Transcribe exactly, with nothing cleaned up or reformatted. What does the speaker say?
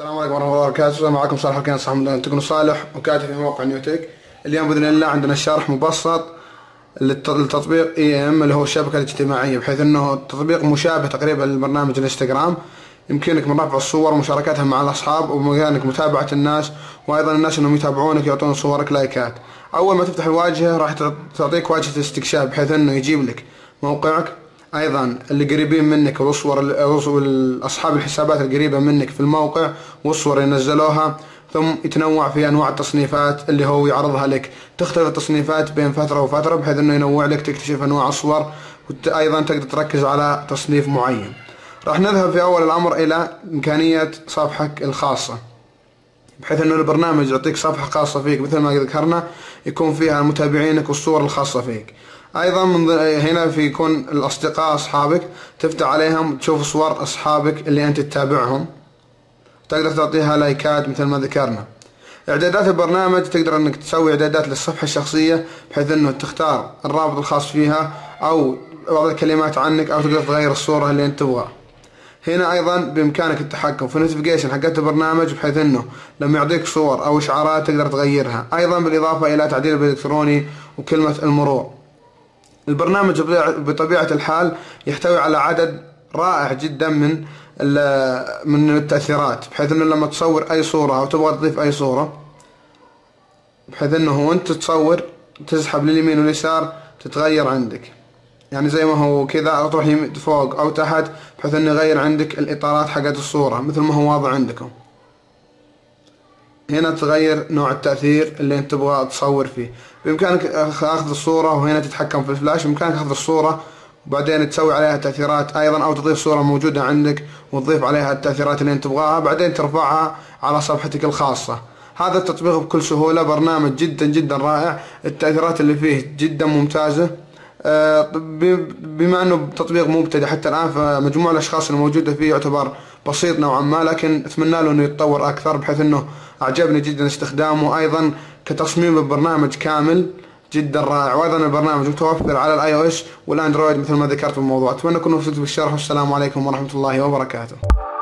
السلام عليكم ورحمة الله وبركاته. معكم صالح الركيان صاحب مدينة تقنو صالح وكاتب في موقع نيوتيك. اليوم بإذن الله عندنا شرح مبسط للتطبيق اي ام اللي هو الشبكة الاجتماعية، بحيث انه تطبيق مشابه تقريبا لبرنامج الانستغرام، يمكنك من رفع الصور ومشاركتها مع الاصحاب وبإمكانك متابعة الناس، وايضا الناس انهم يتابعونك يعطون صورك لايكات. اول ما تفتح الواجهة راح تعطيك واجهة استكشاف، بحيث انه يجيب لك موقعك، ايضا اللي قريبين منك والصور واصحاب الحسابات القريبه منك في الموقع والصور اللي نزلوها، ثم يتنوع في انواع التصنيفات اللي هو يعرضها لك. تختلف التصنيفات بين فتره وفتره بحيث انه ينوع لك، تكتشف انواع الصور، وايضا تقدر تركز على تصنيف معين. راح نذهب في اول الامر الى امكانيه صفحتك الخاصه، بحيث انه البرنامج يعطيك صفحه خاصه فيك مثل ما ذكرنا، يكون فيها متابعينك والصور الخاصه فيك. ايضا من هنا في يكون الاصدقاء اصحابك، تفتح عليهم تشوف صور اصحابك اللي انت تتابعهم، تقدر تعطيها لايكات مثل ما ذكرنا. اعدادات البرنامج تقدر انك تسوي اعدادات للصفحه الشخصيه، بحيث انه تختار الرابط الخاص فيها او بعض الكلمات عنك، او تقدر تغير الصوره اللي انت تبغاها. هنا ايضا بامكانك التحكم في النوتيفيكيشن حقت البرنامج، بحيث انه لما يعطيك صور او اشعارات تقدر تغيرها، ايضا بالاضافه الى تعديل الالكتروني وكلمه المرور. البرنامج بطبيعة الحال يحتوي على عدد رائع جدا من من التأثيرات، بحيث انه لما تصور اي صورة او تبغى تضيف اي صورة، بحيث انه وانت تصور تسحب لليمين واليسار تتغير عندك، يعني زي ما هو كذا تروح فوق او تحت، بحيث انه يغير عندك الاطارات حقت الصورة مثل ما هو واضح عندكم. هنا تغير نوع التأثير اللي انت تبغى تصور فيه. بإمكانك أخذ الصورة، وهنا تتحكم في الفلاش، بإمكانك أخذ الصورة وبعدين تسوي عليها تأثيرات أيضا، أو تضيف صورة موجودة عندك وتضيف عليها التأثيرات اللي انت تبغاها، بعدين ترفعها على صفحتك الخاصة. هذا التطبيق بكل سهولة برنامج جدا جدا رائع، التأثيرات اللي فيه جدا ممتازة، بما أنه تطبيق مبتدئ حتى الآن، فمجموع الأشخاص الموجودة فيه يعتبر بسيط نوعا ما، لكن أتمنى له أنه يتطور أكثر، بحيث أنه أعجبني جدا استخدامه، أيضا كتصميم البرنامج كامل جدا رائع، وأيضا البرنامج متوفر على الآي أو إس والأندرويد مثل ما ذكرت بالموضوع. أتمنى أكون وصلت بالشرح، والسلام عليكم ورحمة الله وبركاته.